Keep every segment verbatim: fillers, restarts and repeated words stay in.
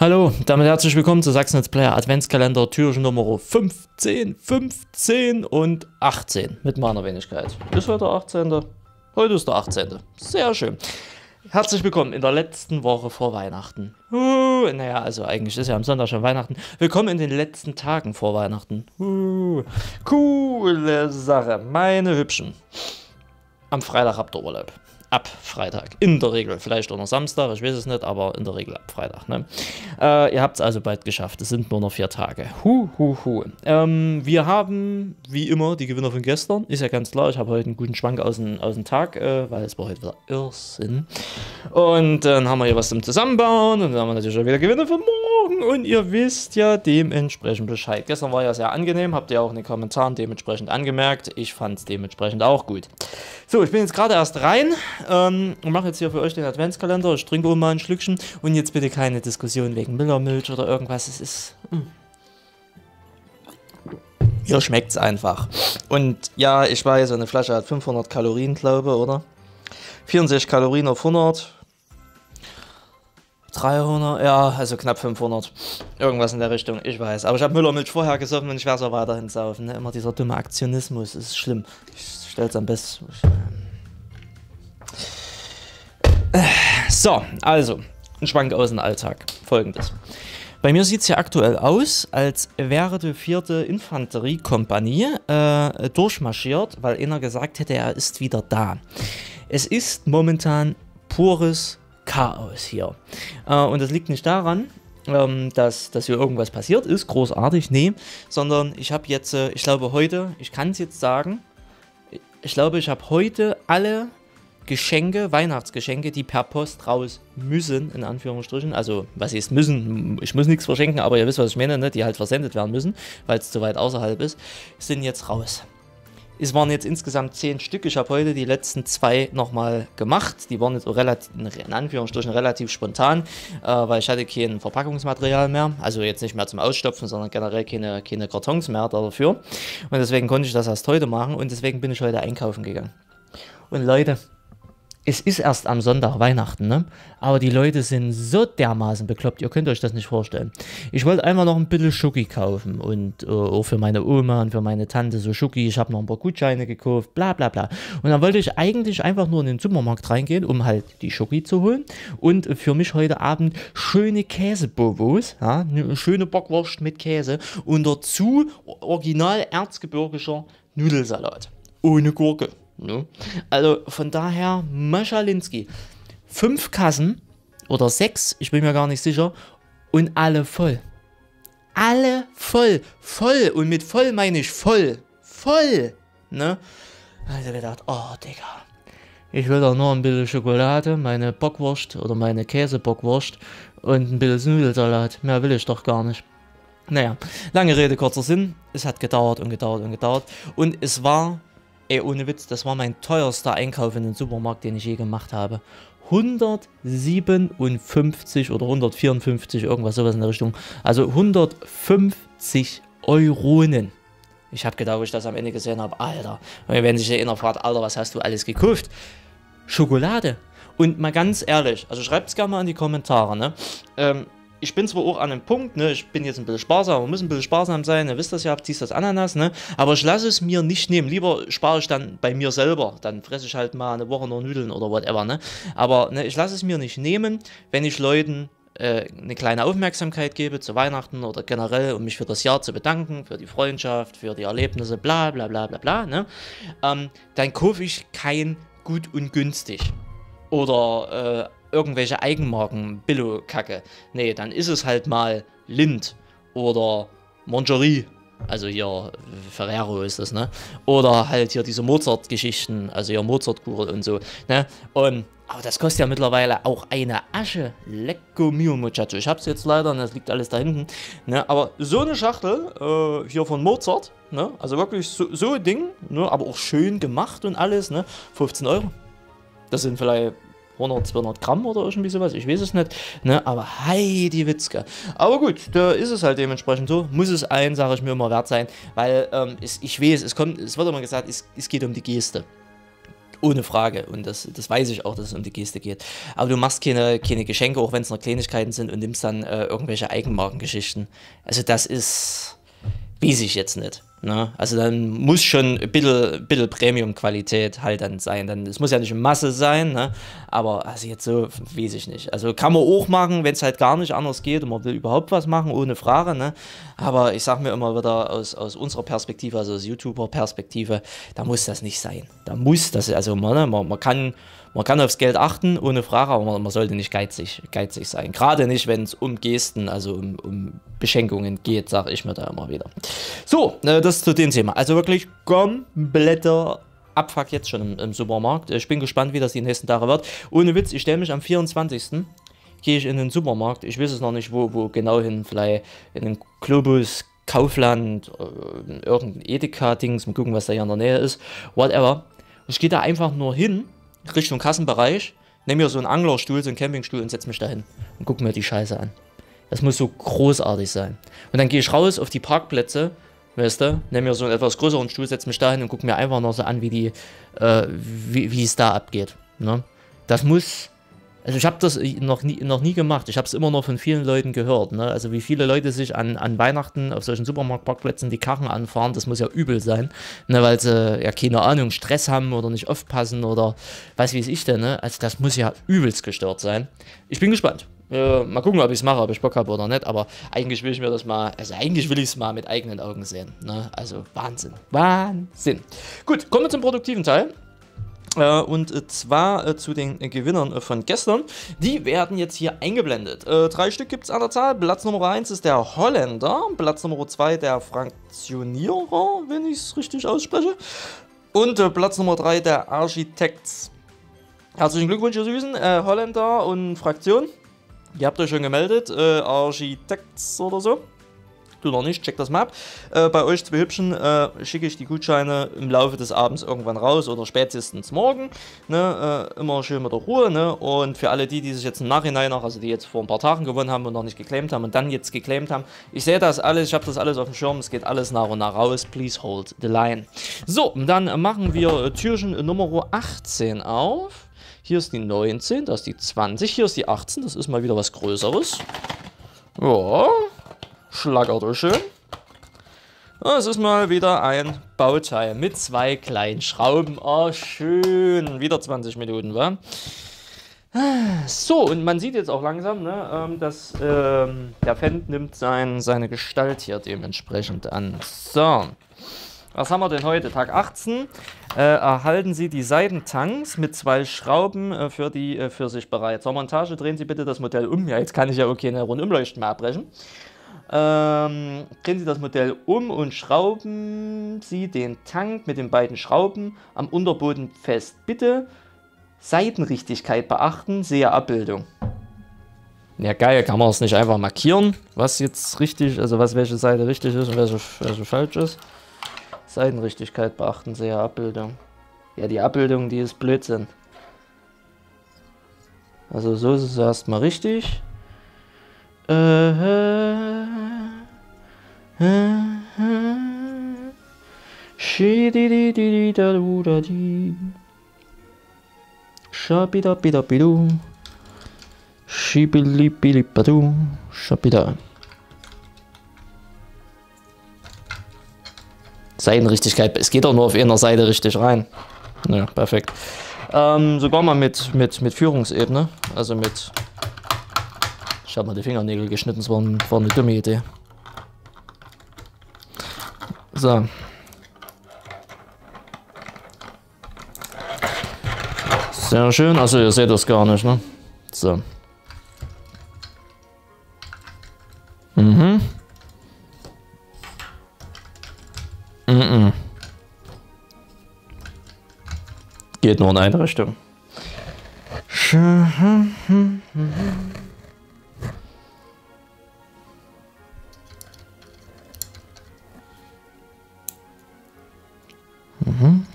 Hallo, damit herzlich willkommen zu SachsenLetsPlayer Adventskalender Türchen Nummer fünfzehn, fünfzehn und achtzehn mit meiner Wenigkeit. Ist heute der achtzehnte? Heute ist der achtzehnte. Sehr schön. Herzlich willkommen in der letzten Woche vor Weihnachten. Uh, naja, also eigentlich ist ja am Sonntag schon Weihnachten. Willkommen in den letzten Tagen vor Weihnachten. Uh, coole Sache, meine Hübschen. Am Freitag habt ihr Urlaub. Ab Freitag, in der Regel, vielleicht auch noch Samstag, ich weiß es nicht, aber in der Regel ab Freitag. Ne? Äh, ihr habt es also bald geschafft, es sind nur noch vier Tage. Hu, hu, hu. Ähm, wir haben, wie immer, die Gewinner von gestern, ist ja ganz klar, ich habe heute einen guten Schwank aus dem, aus dem Tag, äh, weil es war heute wieder Irrsinn. Und dann haben wir hier was zum Zusammenbauen und dann haben wir natürlich schon wieder Gewinne für morgen und ihr wisst ja dementsprechend Bescheid. Gestern war ja sehr angenehm, habt ihr auch in den Kommentaren dementsprechend angemerkt, ich fand es dementsprechend auch gut. So, ich bin jetzt gerade erst rein. Ähm, ich mache jetzt hier für euch den Adventskalender, ich trinke oben mal ein Schlückchen und jetzt bitte keine Diskussion wegen Müllermilch oder irgendwas, es ist... Mh. Hier schmeckt es einfach. Und ja, ich weiß, so eine Flasche hat fünfhundert Kalorien, glaube ich, oder? vierundsechzig Kalorien auf hundert, dreihundert, ja, also knapp fünfhundert, irgendwas in der Richtung, ich weiß. Aber ich habe Müllermilch vorher gesoffen und ich werde es auch weiterhin saufen, ne? Immer dieser dumme Aktionismus, ist schlimm. Ich stelle es am besten... So, also, ein Schwank aus dem Alltag. Folgendes. Bei mir sieht es ja aktuell aus, als wäre die vierte Infanteriekompanie äh, durchmarschiert, weil einer gesagt hätte, er ist wieder da. Es ist momentan pures Chaos hier. Äh, und das liegt nicht daran, ähm, dass, dass hier irgendwas passiert ist, großartig, nee, sondern ich habe jetzt, äh, ich glaube heute, ich kann es jetzt sagen, ich glaube, ich habe heute alle... Geschenke, Weihnachtsgeschenke, die per Post raus müssen, in Anführungsstrichen. Also, was heißt müssen, ich muss nichts verschenken, aber ihr wisst, was ich meine, ne? Die halt versendet werden müssen, weil es zu weit außerhalb ist, sind jetzt raus. Es waren jetzt insgesamt zehn Stück. Ich habe heute die letzten zwei nochmal gemacht. Die waren jetzt auch relativ, in Anführungsstrichen relativ spontan, äh, weil ich hatte kein Verpackungsmaterial mehr. Also jetzt nicht mehr zum Ausstopfen, sondern generell keine, keine Kartons mehr dafür. Und deswegen konnte ich das erst heute machen und deswegen bin ich heute einkaufen gegangen. Und Leute... Es ist erst am Sonntag Weihnachten, ne? Aber die Leute sind so dermaßen bekloppt, ihr könnt euch das nicht vorstellen. Ich wollte einfach noch ein bisschen Schoki kaufen und äh, auch für meine Oma und für meine Tante so Schoki. Ich habe noch ein paar Gutscheine gekauft, bla bla bla. Und dann wollte ich eigentlich einfach nur in den Supermarkt reingehen, um halt die Schoki zu holen. Und für mich heute Abend schöne Käsebobos, ja? Eine schöne Bockwurst mit Käse und dazu original erzgebirgischer Nudelsalat. Ohne Gurke. No. Also von daher, Maschalinski, fünf Kassen oder sechs, ich bin mir gar nicht sicher, und alle voll. Alle voll, voll, und mit voll meine ich voll, voll, ne? Also gedacht, oh Digga, ich will doch nur ein bisschen Schokolade, meine Bockwurst oder meine Käsebockwurst und ein bisschen Nudelsalat, mehr will ich doch gar nicht. Naja, lange Rede, kurzer Sinn, es hat gedauert und gedauert und gedauert und es war... Ey, ohne Witz, das war mein teuerster Einkauf in den Supermarkt, den ich je gemacht habe. hundertsiebenundfünfzig oder hundertvierundfünfzig, irgendwas sowas in der Richtung. Also hundertfünfzig Euronen. Ich habe gedacht, wo ich das am Ende gesehen habe, Alter. Und wenn sich der einer fragt, Alter, was hast du alles gekauft? Schokolade. Und mal ganz ehrlich, also schreibt es gerne mal in die Kommentare, ne? Ähm... Ich bin zwar auch an einem Punkt, ne, ich bin jetzt ein bisschen sparsam, wir müssen ein bisschen sparsam sein, ihr wisst das ja, ziehst das Ananas, ne, aber ich lasse es mir nicht nehmen, lieber spare ich dann bei mir selber, dann fresse ich halt mal eine Woche nur Nudeln oder whatever, ne, aber ne, ich lasse es mir nicht nehmen, wenn ich Leuten äh, eine kleine Aufmerksamkeit gebe zu Weihnachten oder generell, um mich für das Jahr zu bedanken, für die Freundschaft, für die Erlebnisse, bla bla bla bla bla, ne, ähm, dann kaufe ich kein gut und günstig oder, äh, irgendwelche Eigenmarken, Billo-Kacke. Nee, dann ist es halt mal Lind oder Mon Chéri. Also hier Ferrero ist das, ne? Oder halt hier diese Mozart-Geschichten, also hier Mozartkugel und so, ne? Und, aber das kostet ja mittlerweile auch eine Asche. Lecco mio, muchacho. Ich hab's jetzt leider und das liegt alles da hinten, ne? Aber so eine Schachtel, äh, hier von Mozart, ne? Also wirklich so, so ein Ding, ne? Aber auch schön gemacht und alles, ne? fünfzehn Euro. Das sind vielleicht... hundert, zweihundert Gramm oder irgendwie sowas, ich weiß es nicht, ne, aber heidi Witzke. Aber gut, da ist es halt dementsprechend so, muss es allen, sage ich mir immer, wert sein, weil ähm, es, ich weiß, es kommt, es wird immer gesagt, es, es geht um die Geste. ohne Frage. Und das, das weiß ich auch, dass es um die Geste geht. Aber du machst keine, keine Geschenke, auch wenn es noch Kleinigkeiten sind, und nimmst dann äh, irgendwelche Eigenmarkengeschichten. Also das ist, weiß ich jetzt nicht. Ne? Also dann muss schon ein bisschen, bisschen Premium-Qualität halt dann sein. Es muss ja nicht in Masse sein, ne? Aber also jetzt so, weiß ich nicht. Also kann man auch machen, wenn es halt gar nicht anders geht und man will überhaupt was machen, ohne Frage. Ne? Aber ich sag mir immer wieder aus, aus unserer Perspektive, also aus YouTuber-Perspektive, da muss das nicht sein. Da muss das, also man, man, man, kann, man kann aufs Geld achten, ohne Frage, aber man, man sollte nicht geizig, geizig sein. Gerade nicht, wenn es um Gesten, also um, um Beschenkungen geht, sage ich mir da immer wieder. So, das Das zu dem Thema. Also wirklich kompletter Abfuck jetzt schon im, im Supermarkt. Ich bin gespannt, wie das die nächsten Tage wird. Ohne Witz, ich stelle mich am vierundzwanzigsten gehe ich in den Supermarkt. Ich weiß es noch nicht, wo, wo genau hin. Vielleicht in den Globus, Kaufland, irgendein Edeka-Dings. Mal gucken, was da hier in der Nähe ist. Whatever. Ich gehe da einfach nur hin, Richtung Kassenbereich, nehme mir so einen Anglerstuhl, so einen Campingstuhl und setze mich da hin und gucke mir die Scheiße an. Das muss so großartig sein. Und dann gehe ich raus auf die Parkplätze. Weißt du, nimm mir so einen etwas größeren Stuhl, setz mich da hin und guck mir einfach noch so an, wie die, äh, wie, wie es da abgeht. Ne? Das muss, also ich habe das noch nie, noch nie gemacht, ich habe es immer noch von vielen Leuten gehört. Ne? Also wie viele Leute sich an, an Weihnachten auf solchen Supermarktparkplätzen die Karren anfahren, das muss ja übel sein. Ne? Weil sie ja keine Ahnung, Stress haben oder nicht aufpassen oder was weiß ich denn. Ne? Also das muss ja übelst gestört sein. Ich bin gespannt. Äh, mal gucken, ob ich es mache, ob ich Bock habe oder nicht, aber eigentlich will ich mir das mal, also eigentlich will ich es mal mit eigenen Augen sehen, ne? Also Wahnsinn, Wahnsinn. Gut, kommen wir zum produktiven Teil. Äh, und zwar äh, zu den äh, Gewinnern äh, von gestern. Die werden jetzt hier eingeblendet. Äh, drei Stück gibt es an der Zahl. Platz Nummer eins ist der Holländer, Platz Nummer zwei der Fraktionierer, wenn ich es richtig ausspreche, und äh, Platz Nummer drei der Architekt. Herzlichen Glückwunsch, ihr Süßen, äh, Holländer und Fraktion. Ihr habt euch schon gemeldet, äh, Architekts oder so. Du noch nicht, check das mal ab. Äh, bei euch zwei Hübschen äh, schicke ich die Gutscheine im Laufe des Abends irgendwann raus oder spätestens morgen. Ne? Äh, immer schön mit der Ruhe. Ne? Und für alle die, die sich jetzt im Nachhinein noch, also die jetzt vor ein paar Tagen gewonnen haben und noch nicht geclaimt haben und dann jetzt geclaimt haben. Ich sehe das alles, ich habe das alles auf dem Schirm, es geht alles nach und nach raus. Please hold the line. So, dann machen wir Türchen Nummer achtzehn auf. Hier ist die neunzehn, da ist die zwanzig, hier ist die achtzehn, das ist mal wieder was Größeres. Ja, schlagert euch schön. Das ist mal wieder ein Bauteil mit zwei kleinen Schrauben. Oh, schön. Wieder zwanzig Minuten, wa? So, und man sieht jetzt auch langsam, ne, dass ähm, der Fan nimmt sein, seine Gestalt hier dementsprechend an. So. Was haben wir denn heute? Tag achtzehn. Äh, erhalten Sie die Seitentanks mit zwei Schrauben äh, für die äh, für sich bereit. Zur Montage drehen Sie bitte das Modell um. Ja, jetzt kann ich ja okay eine Rundumleuchten mehr abbrechen. Ähm, drehen Sie das Modell um und schrauben Sie den Tank mit den beiden Schrauben am Unterboden fest. Bitte Seitenrichtigkeit beachten, sehe Abbildung. Ja geil, kann man es nicht einfach markieren, was jetzt richtig, also was welche Seite richtig ist und welche, welche falsch ist. Seitenrichtigkeit beachten, sehe Abbildung. Ja, die Abbildung, die ist Blödsinn. Also so ist es erstmal richtig. Äh, äh, äh, äh, Seitenrichtigkeit, es geht doch nur auf einer Seite richtig rein. Ja, perfekt. Ähm, sogar mal mit, mit, mit Führungsebene, also mit... Ich habe mal die Fingernägel geschnitten, das war, war eine dumme Idee. So. Sehr schön, also ihr seht das gar nicht, ne? So. Mhm. Mm-mm. Geht nur in eine Richtung. Mhm.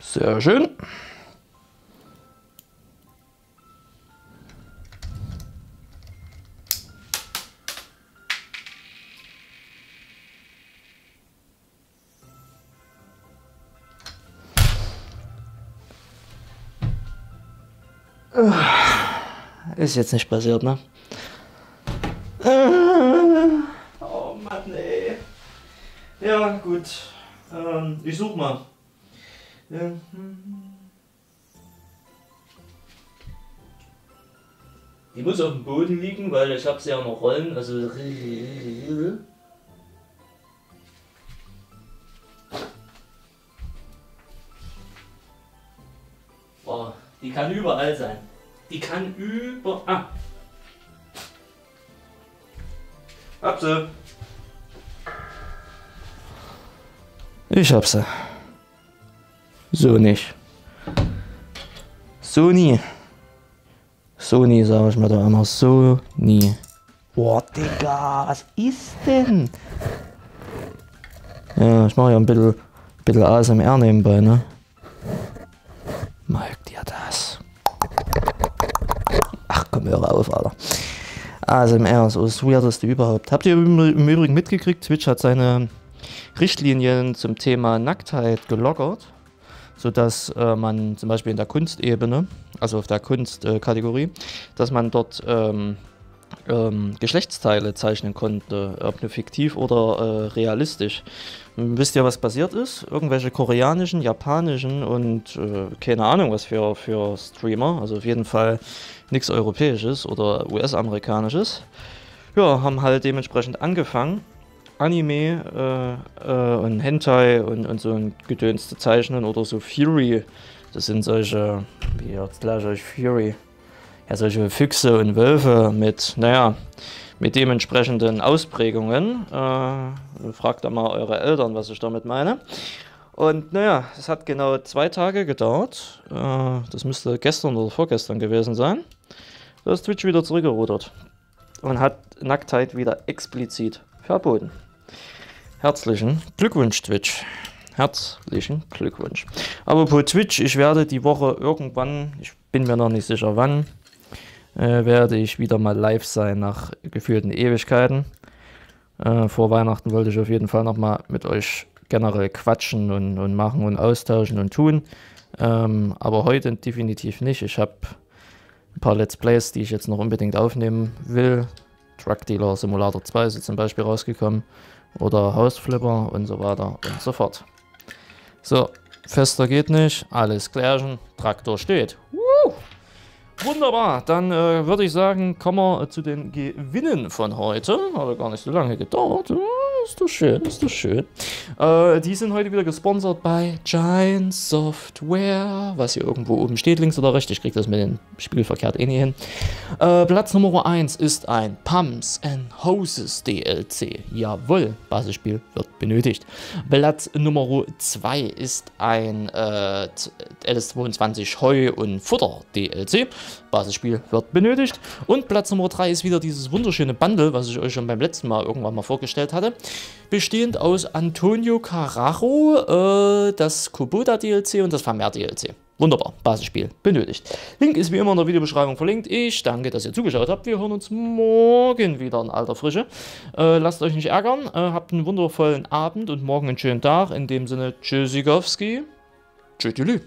Sehr schön. Ist jetzt nicht passiert, ne? Oh Mann, ey. Ja, gut. Ähm, ich such mal. Ja. Die muss auf dem Boden liegen, weil ich habe sie ja noch rollen. Also. Boah, die kann überall sein. Die kann über. Ah! Hab sie! Ich hab sie. So nicht. So nie. So nie, sag ich mir da immer. So nie. Boah, Digga, was ist denn? Ja, ich mache ja ein bisschen, bisschen A S M R nebenbei, ne? Merkt ihr das? Ach komm, hör auf, Alter. A S M R ist das Weirdeste überhaupt. Habt ihr im Übrigen mitgekriegt, Twitch hat seine Richtlinien zum Thema Nacktheit gelockert, sodass äh, man zum Beispiel in der Kunstebene, also auf der Kunstkategorie, äh, dass man dort ähm, ähm, Geschlechtsteile zeichnen konnte, ob nur fiktiv oder äh, realistisch. Und wisst ihr, was passiert ist? Irgendwelche koreanischen, japanischen und äh, keine Ahnung was für, für Streamer, also auf jeden Fall nichts Europäisches oder U S-Amerikanisches, ja, haben halt dementsprechend angefangen, Anime äh, äh, und Hentai und, und so ein Gedöns zu zeichnen oder so Fury. Das sind solche, wie jetzt gleich euch Fury, ja, solche Füchse und Wölfe mit, naja, mit dementsprechenden Ausprägungen. Äh, fragt da mal eure Eltern, was ich damit meine. Und naja, es hat genau zwei Tage gedauert. Äh, das müsste gestern oder vorgestern gewesen sein. Da ist Twitch wieder zurückgerudert und hat Nacktheit wieder explizit verboten. Herzlichen Glückwunsch, Twitch. Herzlichen Glückwunsch. Aber pro Twitch, ich werde die Woche irgendwann, ich bin mir noch nicht sicher wann, äh, werde ich wieder mal live sein nach gefühlten Ewigkeiten. Äh, vor Weihnachten wollte ich auf jeden Fall nochmal mit euch generell quatschen und, und machen und austauschen und tun. Ähm, aber heute definitiv nicht. Ich habe ein paar Let's Plays, die ich jetzt noch unbedingt aufnehmen will. Drug Dealer Simulator zwei ist zum Beispiel rausgekommen oder Hausflipper und so weiter und so fort. So, fester geht nicht, alles klärchen, Traktor steht. Woo! Wunderbar, dann äh, würde ich sagen, kommen wir zu den Gewinnen von heute. Hat gar nicht so lange gedauert, ja, ist doch schön, ist doch schön. Äh, die sind heute wieder gesponsert bei Giant Software, was hier irgendwo oben steht, links oder rechts. Ich kriege das mit dem Spiel verkehrt eh nie hin. Äh, Platz Nummer eins ist ein Pumps and Hoses D L C. Jawohl, Basisspiel wird benötigt. Platz Nummer zwei ist ein äh, L S zweiundzwanzig Heu und Futter D L C. Basisspiel wird benötigt. Und Platz Nummer drei ist wieder dieses wunderschöne Bundle, was ich euch schon beim letzten Mal irgendwann mal vorgestellt hatte. Bestehend aus Antonio Carraro, äh, das Kubota D L C und das Famer D L C. Wunderbar, Basisspiel benötigt. Link ist wie immer in der Videobeschreibung verlinkt. Ich danke, dass ihr zugeschaut habt. Wir hören uns morgen wieder in alter Frische. Äh, lasst euch nicht ärgern. Äh, habt einen wundervollen Abend und morgen einen schönen Tag. In dem Sinne, tschüssikowski. Tschüss.